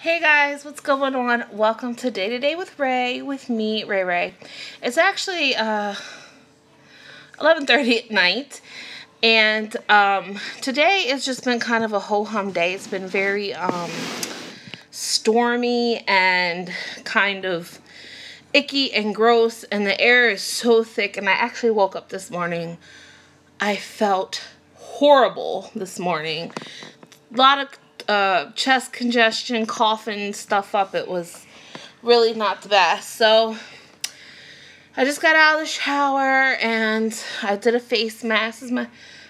Hey guys, what's going on? Welcome to Day to Day with Ray, with me, Ray Ray. It's actually 11:30 at night, and today it's just been kind of a ho-hum day. It's been very stormy and kind of icky and gross, and the air is so thick, and I actually woke up this morning. I felt horrible this morning. A lot of chest congestion, coughing stuff up. It was really not the best. So I just got out of the shower and I did a face mask. My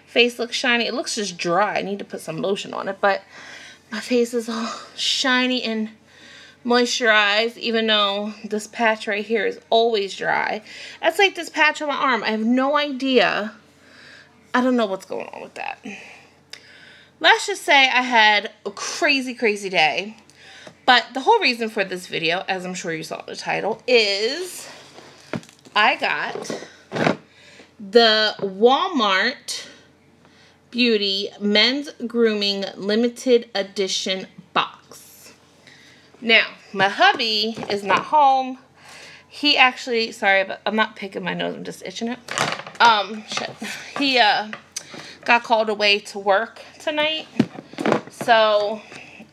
face looks shiny. It looks just dry. I need to put some lotion on it, but my face is all shiny and moisturized, even though this patch right here is always dry. That's like this patch on my arm. I have no idea. I don't know what's going on with that. Let's just say I had a crazy, crazy day. But the whole reason for this video, as I'm sure you saw in the title, is I got the Walmart Beauty Men's Grooming Limited Edition Box. Now, my hubby is not home. He actually, sorry, but I'm not picking my nose. I'm just itching it. He, got called away to work tonight, so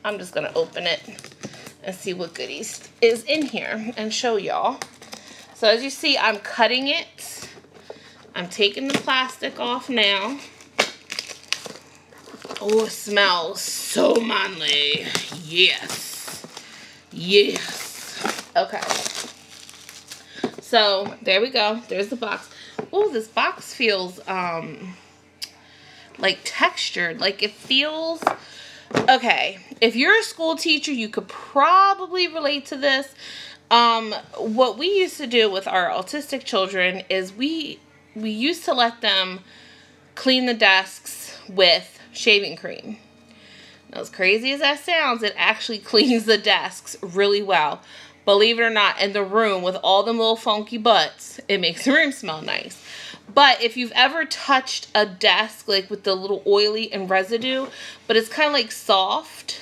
I'm just gonna open it and see what goodies is in here and show y'all. So as you see, I'm cutting it. I'm taking the plastic off now. Oh, it smells so manly. Yes, yes. Okay, so there we go. There's the box. Oh, this box feels like textured, like it feels okay. If you're a school teacher, you could probably relate to this. What we used to do with our autistic children is we used to let them clean the desks with shaving cream. Now, as crazy as that sounds, it actually cleans the desks really well, believe it or not. In the room with all them little funky butts, it makes the room smell nice. But if you've ever touched a desk, like with the little oily and residue, but it's kind of like soft,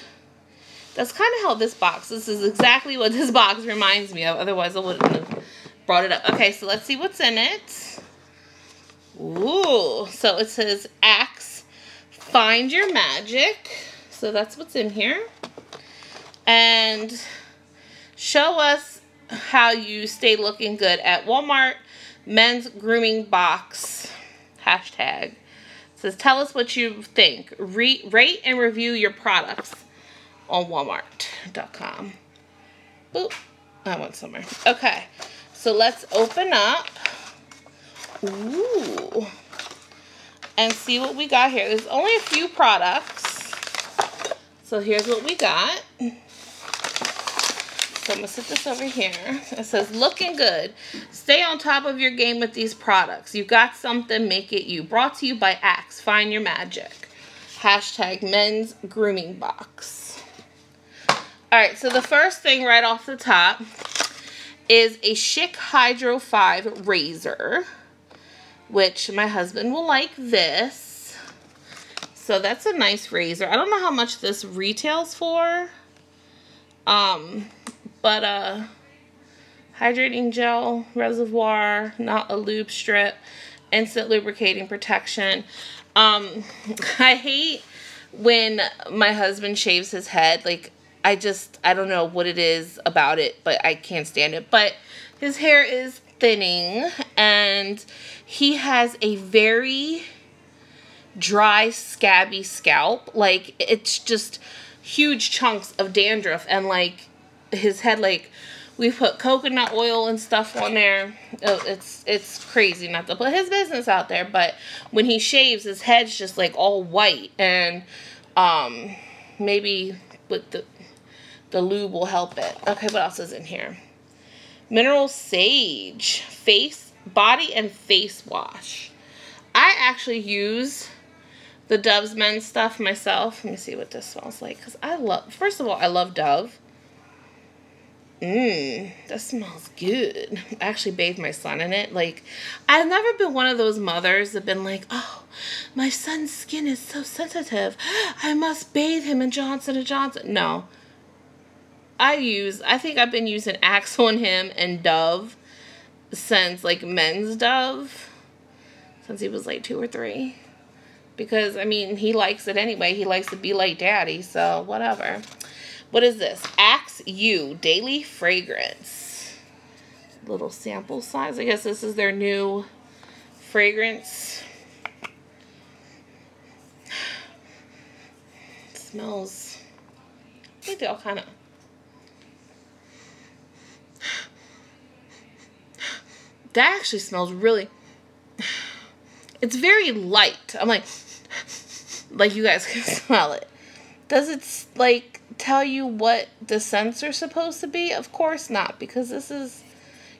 that's kind of how this box, this is exactly what this box reminds me of. Otherwise, I wouldn't have brought it up. Okay, so let's see what's in it. Ooh, so it says Axe, Find Your Magic. So that's what's in here. And show us how you stay looking good at Walmart. Men's grooming box hashtag. It says, tell us what you think. Rate and review your products on Walmart.com. Boop. I went somewhere. Okay, so let's open up. Ooh, and see what we got here. There's only a few products, so here's what we got. So I'm going to set this over here. It says, looking good. Stay on top of your game with these products. You got something, make it you. Brought to you by Axe, Find Your Magic. Hashtag men's grooming box. All right, so the first thing right off the top is a Schick Hydro 5 razor, which my husband will like this. So that's a nice razor. I don't know how much this retails for. But hydrating gel, reservoir, not a lube strip, instant lubricating protection. I hate when my husband shaves his head. Like, I don't know what it is about it, but I can't stand it. But his hair is thinning, and he has a very dry, scabby scalp. Like, it's just huge chunks of dandruff, and like, his head, like, we put coconut oil and stuff on there. Oh, it's crazy not to put his business out there, but when he shaves, his head's just like all white, and maybe with the lube will help it. Okay, what else is in here? Mineral sage body and face wash. I actually use the Dove's men's stuff myself. Let me see what this smells like, because first of all, I love Dove. That smells good. I actually bathed my son in it. Like, I've never been one of those mothers that been like, oh, my son's skin is so sensitive, I must bathe him in Johnson & Johnson. No. I think I've been using Axe on him and Dove since, like, men's Dove, since he was like 2 or 3, because I mean, he likes it anyway. He likes to be like daddy, so whatever. What is this? Axe U Daily Fragrance, little sample size. I guess this is their new fragrance. It smells, I think they all kind of, that actually smells really, it's very light. I'm like you guys can smell it. Does it, like, tell you what the scents are supposed to be? Of course not, because this is,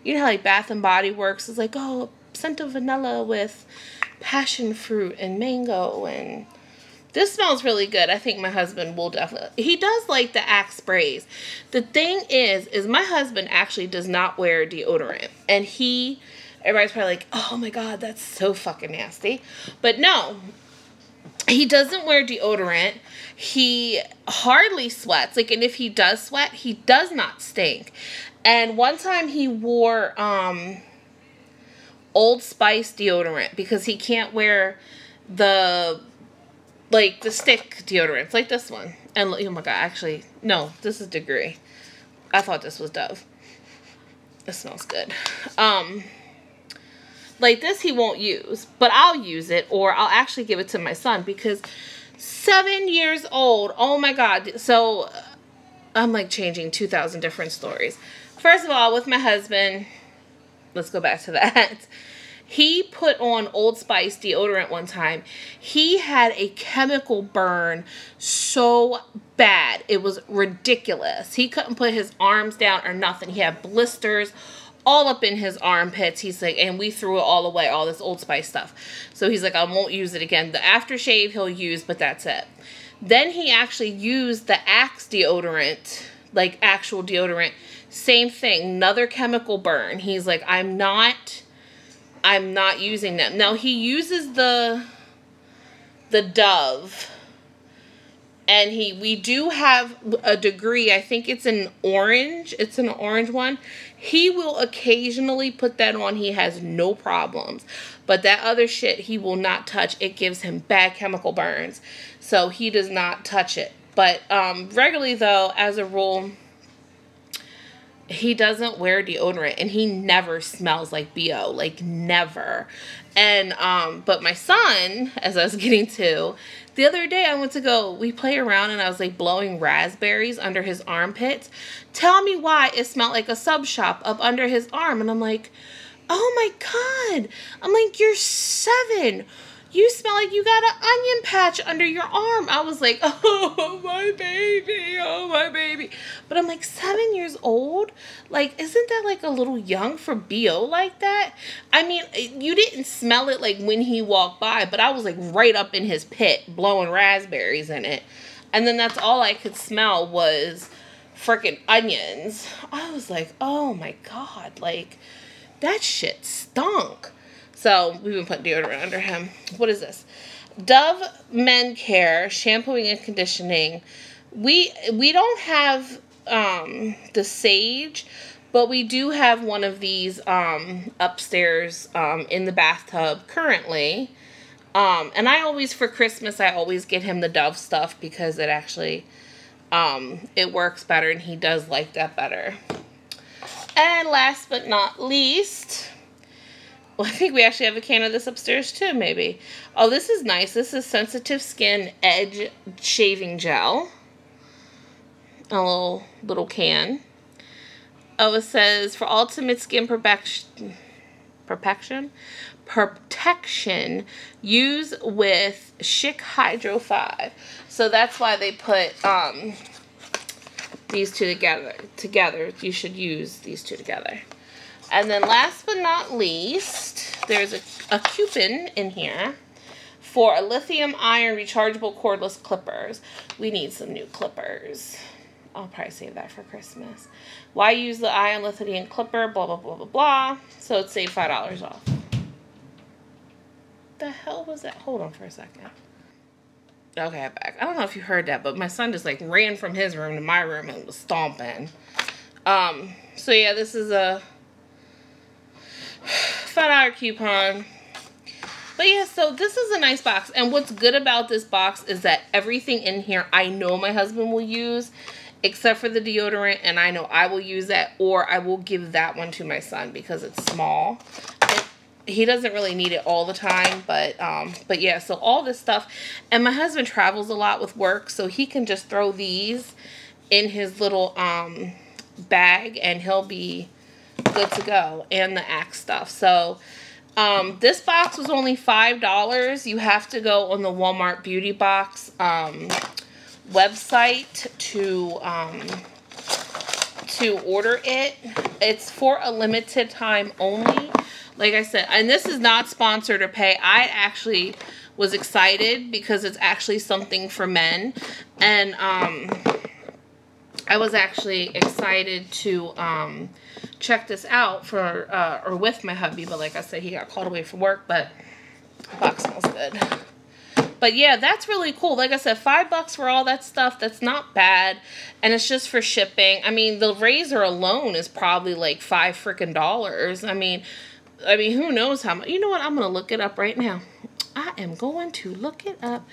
you know how, like, Bath and Body Works is like, oh, scent of vanilla with passion fruit and mango, and this smells really good. I think my husband will definitely, he does like the Axe sprays. The thing is my husband actually does not wear deodorant, and he, everybody's probably like, oh my God, that's so fucking nasty. But no, he doesn't wear deodorant. He hardly sweats. Like, and if he does sweat, he does not stink. And one time he wore Old Spice deodorant because he can't wear the, like, the stick deodorants, like this one. And oh my God, actually, no, this is Degree. I thought this was Dove. This smells good. Like this he won't use, but I'll use it, or I'll actually give it to my son, because 7 years old, oh my God. So I'm like changing 2,000 different stories. First of all, with my husband, let's go back to that. He put on Old Spice deodorant one time. He had a chemical burn so bad. It was ridiculous. He couldn't put his arms down or nothing. He had blisters all up in his armpits. He's like, and we threw it all away, all this Old Spice stuff. So he's like, I won't use it again. The aftershave he'll use, but that's it. Then he actually used the Axe deodorant, like actual deodorant. Same thing, another chemical burn. He's like, I'm not using them. Now he uses the Dove, and we do have a Degree. I think it's an orange. It's an orange one. He will occasionally put that on. He has no problems. But that other shit he will not touch. It gives him bad chemical burns. So he does not touch it. But regularly though, as a rule, he doesn't wear deodorant, and he never smells like BO, like never. And but my son, as I was getting to, the other day I went to go, we play around, and I was like blowing raspberries under his armpits. Tell me why it smelled like a sub shop up under his arm. And I'm like, oh my God. I'm like, you're 7. You smell like you got an onion patch under your arm. I was like, oh, my baby, oh, my baby. But I'm like, 7 years old? Like, isn't that like a little young for BO like that? I mean, you didn't smell it like when he walked by, but I was like right up in his pit blowing raspberries in it. And then that's all I could smell was freaking onions. I was like, oh, my God, like that shit stunk. So we've been putting deodorant under him. What is this? Dove Men Care Shampooing and Conditioning. We don't have the sage, but we do have one of these upstairs in the bathtub currently. And I always, for Christmas, I always get him the Dove stuff because it actually, it works better, and he does like that better. And last but not least, well, I think we actually have a can of this upstairs too, maybe. Oh, this is nice. This is Sensitive Skin Edge Shaving Gel. A little can. Oh, it says, for ultimate skin perfection, use with Schick Hydro 5. So that's why they put these two together. You should use these two together. And then last but not least, there's a coupon in here for a lithium iron rechargeable cordless clippers. We need some new clippers. I'll probably save that for Christmas. Why use the iron lithium clipper, blah, blah, blah, blah, blah. So it saved $5 off. The hell was that? Hold on for a second. Okay, I'm back. I don't know if you heard that, but my son just like ran from his room to my room and was stomping. So yeah, this is a $5 coupon. But yeah, so this is a nice box. And what's good about this box is that everything in here I know my husband will use, except for the deodorant, and I know I will use that, or I will give that one to my son because it's small. He doesn't really need it all the time, but yeah, so all this stuff. And my husband travels a lot with work, so he can just throw these in his little bag, and he'll be good to go. And the Axe stuff. So this box was only $5. You have to go on the Walmart Beauty Box website to order it. It's for a limited time only, like I said, and this is not sponsored or pay. I actually was excited because it's actually something for men, and I was actually excited to check this out for or with my hubby, but like I said, he got called away from work. But the box smells good. But yeah, that's really cool. Like I said, $5 for all that stuff. That's not bad. And it's just for shipping. I mean, the razor alone is probably like $5 freaking dollars. I mean, who knows how much. You know what? I'm going to look it up right now. I am going to look it up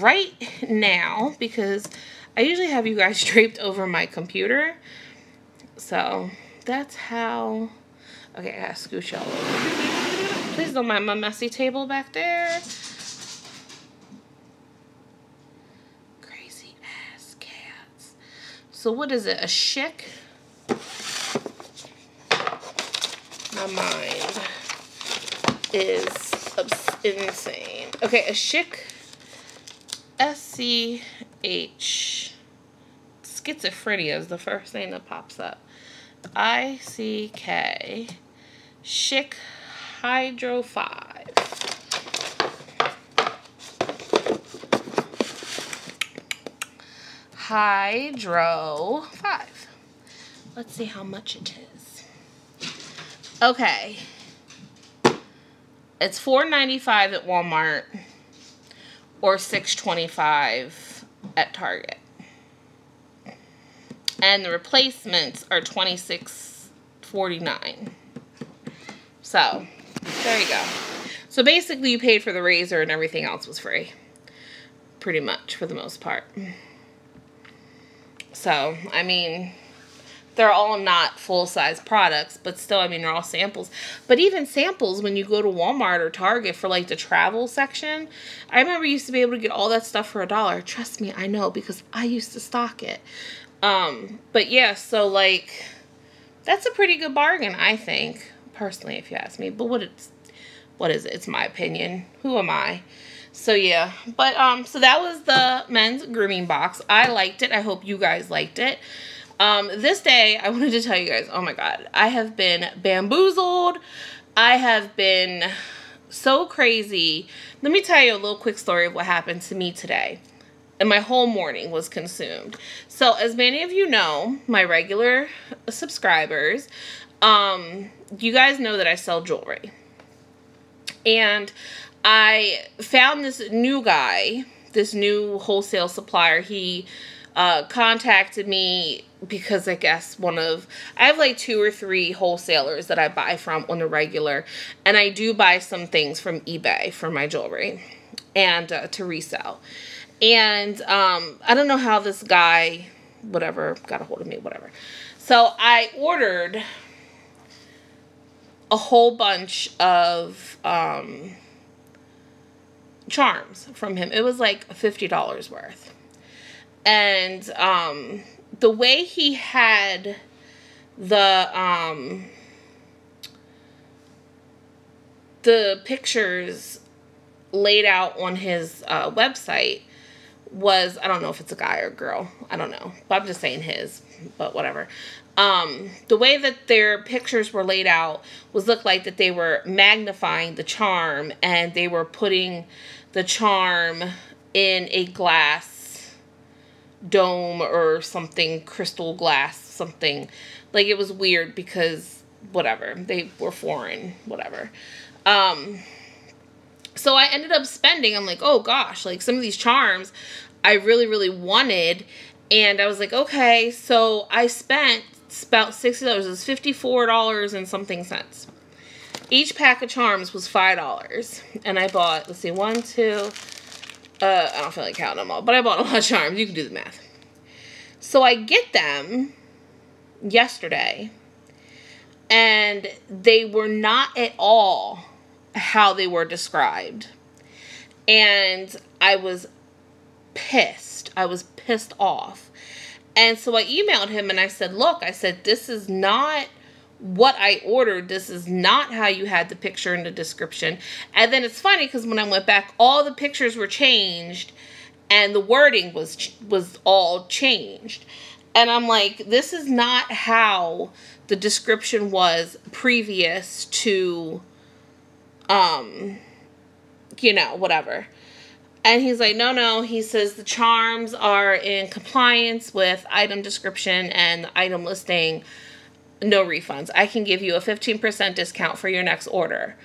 right now because I usually have you guys draped over my computer. So that's how. Okay, I got to scooch y'all over. Please don't mind my messy table back there. So what is it? A Schick? My mind is insane. Okay, a Schick SCH. Schizophrenia is the first thing that pops up. ICK Schick Hydro 5. Hydro 5. Let's see how much it is. Okay. It's $4.95 at Walmart or $6.25 at Target. And the replacements are $26.49. So, there you go. So basically you paid for the razor and everything else was free. Pretty much, for the most part. So, I mean, they're all not full-size products, but still, I mean, they're all samples. But even samples, when you go to Walmart or Target for, like, the travel section, I remember you used to be able to get all that stuff for $1. Trust me, I know, because I used to stock it. But, yeah, so, like, that's a pretty good bargain, I think, personally, if you ask me. But what is it? It's my opinion. Who am I? So yeah, but so that was the men's grooming box. I liked it. I hope you guys liked it. This day, I wanted to tell you guys, oh my God, I have been bamboozled. I have been so crazy. Let me tell you a little quick story of what happened to me today. And my whole morning was consumed. So as many of you know, my regular subscribers, you guys know that I sell jewelry. And I found this new guy, this new wholesale supplier. He contacted me because I guess I have like 2 or 3 wholesalers that I buy from on the regular. And I do buy some things from eBay for my jewelry and to resell. And I don't know how this guy, whatever, got a hold of me, whatever. So I ordered a whole bunch of charms from him. It was like $50 worth. And the way he had the pictures laid out on his website was, I don't know if it's a guy or a girl, I don't know, but I'm just saying his, but whatever. The way that their pictures were laid out looked like that they were magnifying the charm, and they were putting the charm in a glass dome or something, crystal glass, something. Like, it was weird because whatever, they were foreign, whatever. So I ended up spending, I'm like, oh gosh, like some of these charms I really, really wanted. And I was like, okay, so I spent about $60. It was $54 and something cents. Each pack of charms was $5. And I bought, let's see, one, two, I don't feel like counting them all, but I bought a lot of charms. You can do the math. So I get them yesterday, and they were not at all how they were described. And I was pissed. I was pissed off. And so I emailed him and I said, look, I said, this is not what I ordered. This is not how you had the picture in the description. And then it's funny because when I went back, all the pictures were changed and the wording was all changed. And I'm like, this is not how the description was previous to, you know, whatever. And he's like, no, no. He says the charms are in compliance with item description and item listing. No refunds. I can give you a 15% discount for your next order.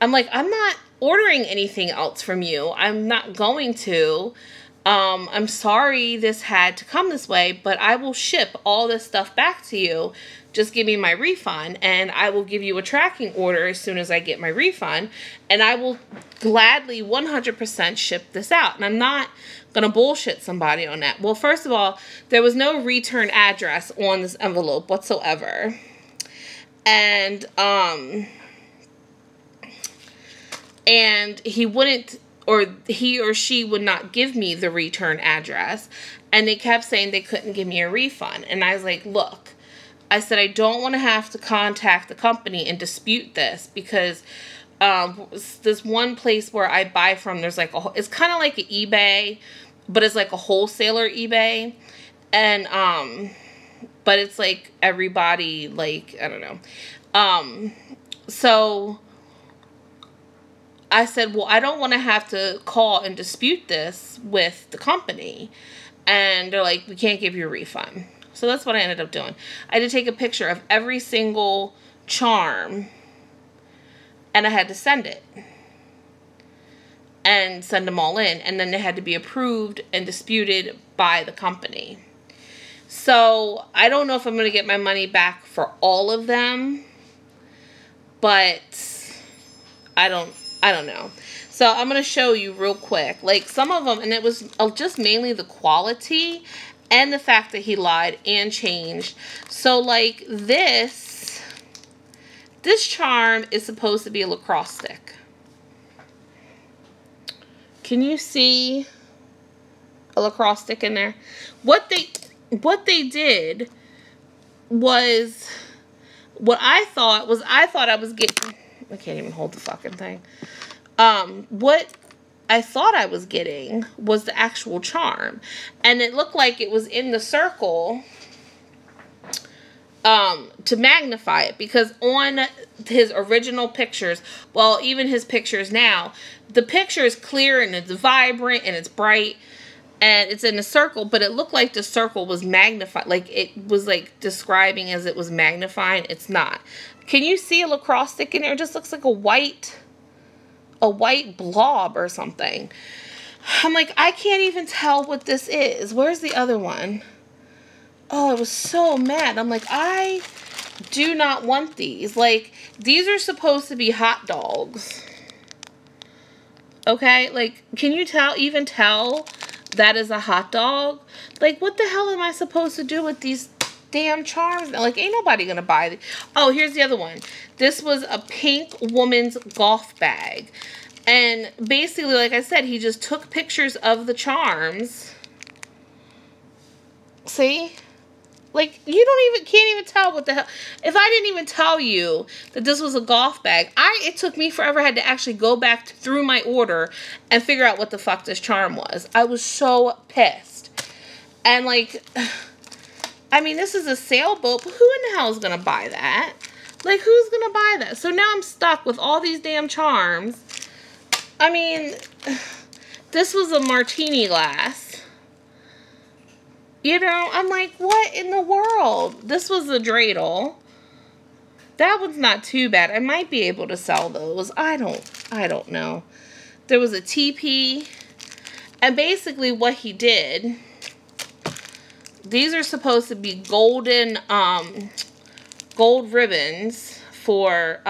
I'm like, I'm not ordering anything else from you. I'm not going to. I'm sorry this had to come this way, but I will ship all this stuff back to you. Just give me my refund and I will give you a tracking order as soon as I get my refund, and I will gladly 100% ship this out. And I'm not going to bullshit somebody on that. Well, first of all, there was no return address on this envelope whatsoever. And, he wouldn't, or he or she would not give me the return address. And they kept saying they couldn't give me a refund. And I was like, look, I said, I don't want to have to contact the company and dispute this, because this one place where I buy from, there's like a, it's kind of like an eBay, but it's like a wholesaler eBay. And, but it's like everybody, like, I don't know. So I said, well, I don't want to have to call and dispute this with the company. And they're like, we can't give you a refund. So that's what I ended up doing. I had to take a picture of every single charm, and I had to send it and send them all in. And then they had to be approved and disputed by the company. So I don't know if I'm going to get my money back for all of them, but I don't know. So I'm going to show you real quick, like some of them, and it was just mainly the quality and the fact that he lied and changed. So like this charm is supposed to be a lacrosse stick. Can you see a lacrosse stick in there? What they did was what I thought was, I thought I was getting, I can't even hold the fucking thing. What I thought I was getting was the actual charm, and it looked like it was in the circle to magnify it, because on his original pictures, well, even his pictures now, the picture is clear and it's vibrant and it's bright and it's in a circle, but it looked like the circle was magnified, like it was like describing as it was magnifying. It's not. Can you see a lacrosse stick in there? It just looks like a white blob or something. I'm like, I can't even tell what this is. Where's the other one? Oh, I was so mad. I'm like, I do not want these. Like, these are supposed to be hot dogs. Okay? Like, can you even tell that is a hot dog? Like, what the hell am I supposed to do with these damn charms? Like, ain't nobody gonna buy these. Oh, here's the other one. This was a pink woman's golf bag. And basically, like I said, he just took pictures of the charms. See? Like, you can't even tell what the hell. If I didn't even tell you that this was a golf bag, it took me forever. I had to actually go back through my order and figure out what the fuck this charm was. I was so pissed. And like, I mean, this is a sailboat, but who in the hell is going to buy that? Like, who's going to buy that? So now I'm stuck with all these damn charms. I mean, this was a martini glass. You know, I'm like, what in the world? This was a dreidel. That one's not too bad. I might be able to sell those. I don't know. There was a teepee. And basically what he did, these are supposed to be golden, gold ribbons for,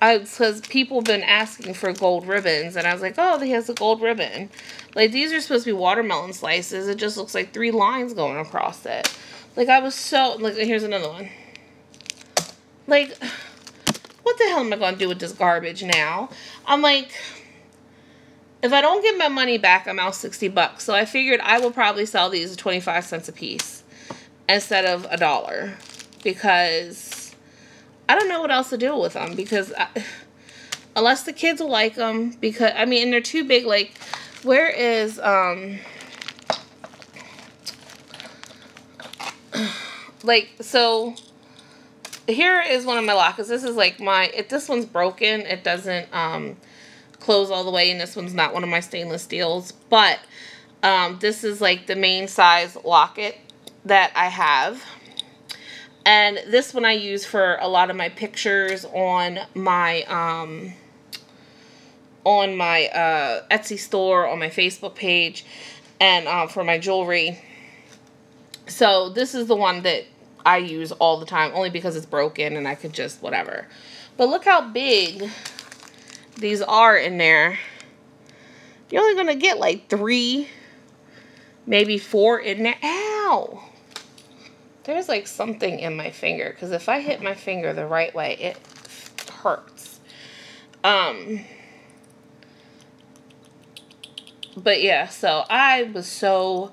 because people have been asking for gold ribbons, and I was like, oh, he has a gold ribbon. Like, these are supposed to be watermelon slices. It just looks like three lines going across it. Like, I was so, like, here's another one. Like, what the hell am I going to do with this garbage now? I'm like, if I don't get my money back, I'm out 60 bucks. So I figured I will probably sell these at 25 cents a piece instead of $1, because I don't know what else to do with them, because unless the kids will like them, because, I mean, and they're too big. Like, where is, like, so here is one of my lockers. This is like my, if this one's broken, it doesn't close all the way, and this one's not one of my stainless steels, but this is like the main size locket that I have, and this one I use for a lot of my pictures on my Etsy store, on my Facebook page, and for my jewelry. So this is the one that I use all the time, only because it's broken and I could just whatever. But look how big these are in there. You're only going to get like 3, maybe 4 in there. Ow! There's like something in my finger, because if I hit my finger the right way, it hurts. But yeah, so I was so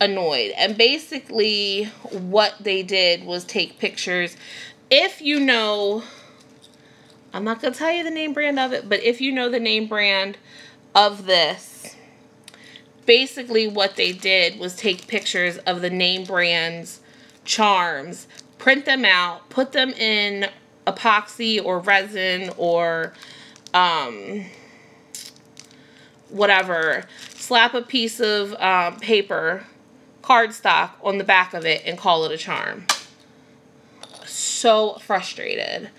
annoyed. And basically what they did was take pictures. If you know, I'm not going to tell you the name brand of it, but if you know the name brand of this, basically what they did was take pictures of the name brand's charms, print them out, put them in epoxy or resin or whatever, slap a piece of paper, cardstock on the back of it, and call it a charm. So frustrated.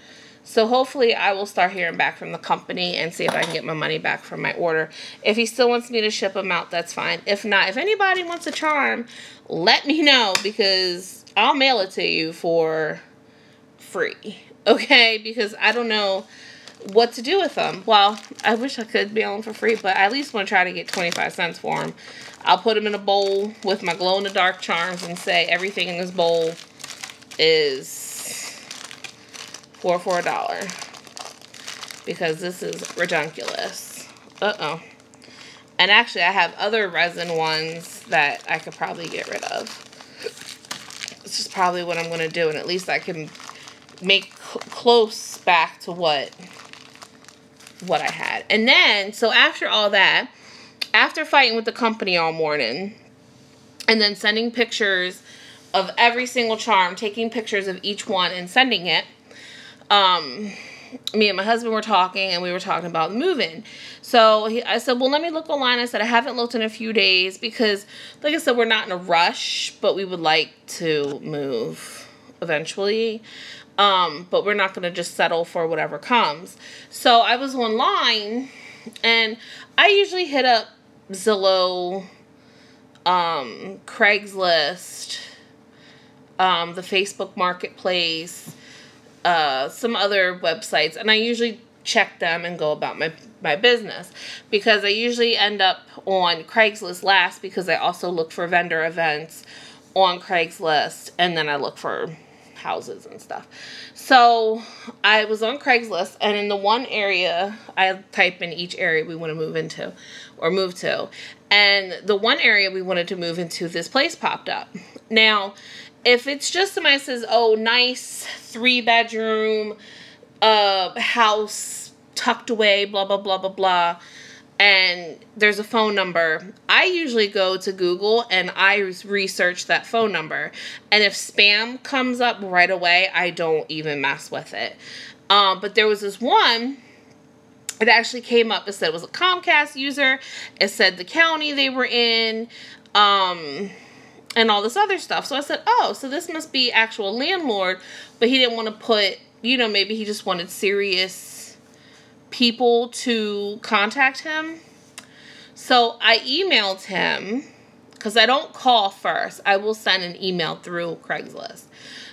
So hopefully I will start hearing back from the company and see if I can get my money back from my order. If he still wants me to ship them out, that's fine. If not, if anybody wants a charm, let me know, because I'll mail it to you for free. Okay? Because I don't know what to do with them. Well, I wish I could mail them for free, but I at least want to try to get 25 cents for them. I'll put them in a bowl with my glow-in-the-dark charms and say everything in this bowl is for $1, because this is redonkulous. Uh-oh. And actually, I have other resin ones that I could probably get rid of. This is probably what I'm going to do, and at least I can make close back to what I had. And then, so after all that, after fighting with the company all morning, and then sending pictures of every single charm, taking pictures of each one and sending it, me and my husband were talking, and we were talking about moving. So I said, well, let me look online. I said, I haven't looked in a few days, because like I said, we're not in a rush, but we would like to move eventually. But we're not going to just settle for whatever comes. So I was online, and I usually hit up Zillow, Craigslist, the Facebook Marketplace, some other websites, and I usually check them and go about my business, because I usually end up on Craigslist last, because I also look for vendor events on Craigslist, and then I look for houses and stuff. So I was on Craigslist, and in the one area, I type in each area we want to move into or move to, and the one area we wanted to move into, this place popped up. Now, if it's just somebody says, oh, nice 3-bedroom house tucked away, blah, blah, blah, blah, blah, and there's a phone number, I usually go to Google and I research that phone number. And if spam comes up right away, I don't even mess with it. But there was this one. It actually came up. It said it was a Comcast user. It said the county they were in. And all this other stuff. So I said, oh, so this must be actual landlord, but he didn't want to put, you know, maybe he just wanted serious people to contact him. So I emailed him, because I don't call first. I will send an email through Craigslist.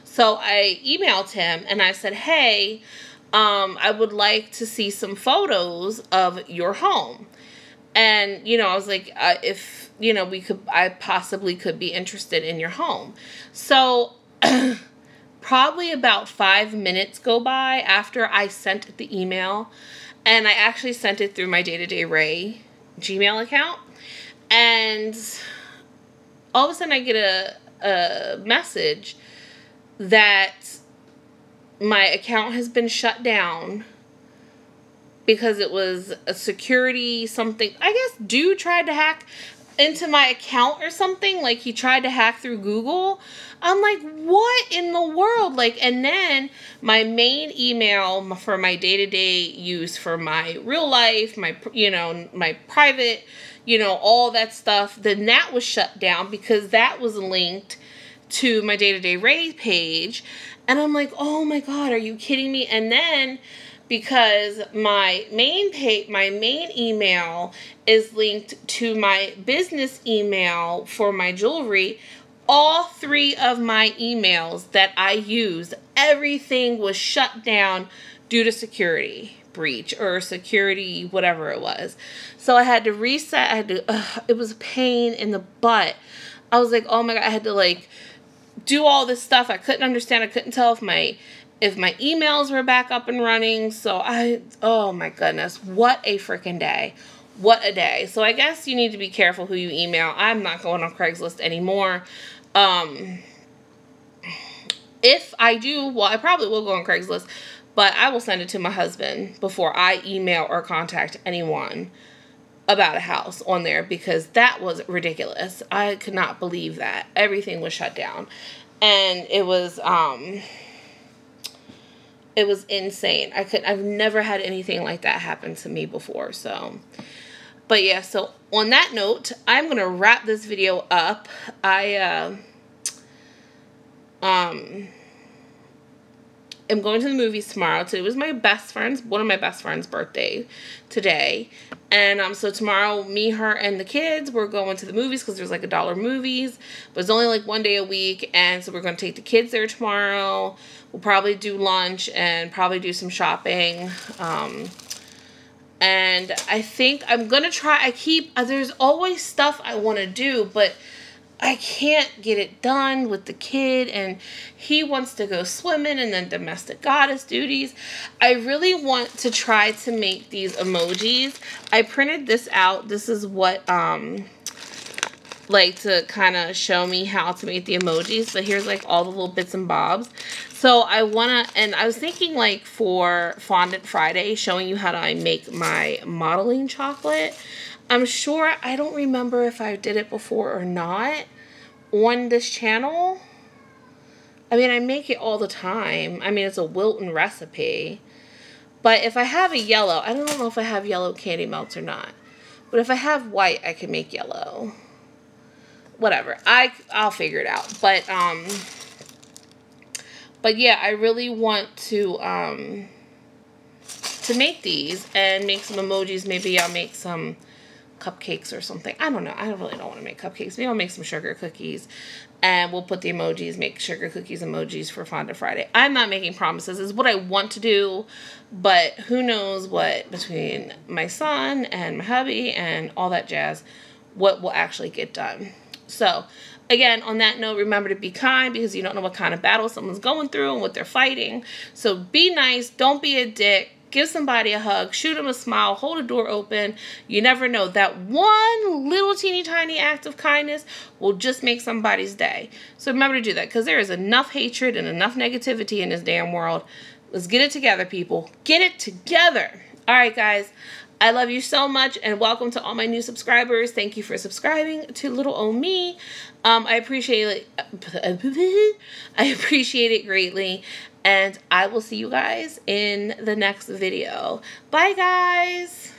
So I emailed him and I said, hey, I would like to see some photos of your home. And, you know, I was like, if, you know, I possibly could be interested in your home. So probably about 5 minutes go by after I sent the email, and I actually sent it through my Day-to-Day Ray Gmail account. And all of a sudden I get a message that my account has been shut down because it was a security something. I guess Dude tried to hack into my account or something. Like, he tried to hack through Google. I'm like, what in the world? Like, and then my main email for my day-to-day use, for my real life, my, you know, my private, you know, all that stuff, then that was shut down because that was linked to my Day-to-Day Ray page. And I'm like, oh my God, are you kidding me? And then, because my main page, my main email is linked to my business email for my jewelry, all three of my emails that I used, everything was shut down due to security breach or security, whatever it was. So I had to reset. I had to, it was a pain in the butt. I was like, oh my God, I had to like do all this stuff. I couldn't understand. I couldn't tell if my emails were back up and running. So oh my goodness, what a freaking day. What a day. So I guess you need to be careful who you email. I'm not going on Craigslist anymore. If I do, well, I probably will go on Craigslist, but I will send it to my husband before I email or contact anyone about a house on there, because that was ridiculous. I could not believe that. Everything was shut down. And it was insane. I've never had anything like that happen to me before. So, but yeah, so on that note, I'm going to wrap this video up. I am going to the movies tomorrow. Today was one of my best friend's birthday today. And so tomorrow, me, her, and the kids, we're going to the movies because there's like $1 movies. But it's only like one day a week. And so we're going to take the kids there tomorrow. We'll probably do lunch and probably do some shopping. And I think I'm going to try. There's always stuff I want to do, but I can't get it done with the kid, and he wants to go swimming and then domestic goddess duties. I really want to try to make these emojis. I printed this out. This is what, like, to kind of show me how to make the emojis. So here's like all the little bits and bobs. So I want to, and I was thinking like for Fondant Friday, showing you how do I make my modeling chocolate. I'm sure, I don't remember if I did it before or not on this channel. I mean, I make it all the time. I mean, it's a Wilton recipe. But if I have a yellow, I don't know if I have yellow candy melts or not. But if I have white, I can make yellow. Whatever. I'll figure it out. But yeah, I really want to make these and make some emojis. Maybe I'll make some cupcakes or something. I don't know. I really don't want to make cupcakes. Maybe I'll make some sugar cookies, and we'll put the emojis, make sugar cookies emojis for Fondant Friday. I'm not making promises. It's what I want to do, but who knows what, between my son and my hubby and all that jazz, what will actually get done. So again, on that note, remember to be kind, because you don't know what kind of battle someone's going through and what they're fighting. So be nice. Don't be a dick. Give somebody a hug, shoot them a smile, hold a door open. You never know. That one little teeny tiny act of kindness will just make somebody's day. So remember to do that, because there is enough hatred and enough negativity in this damn world. Let's get it together, people. Get it together. All right, guys. I love you so much, and welcome to all my new subscribers. Thank you for subscribing to little old me. I appreciate it greatly. And I will see you guys in the next video. Bye, guys.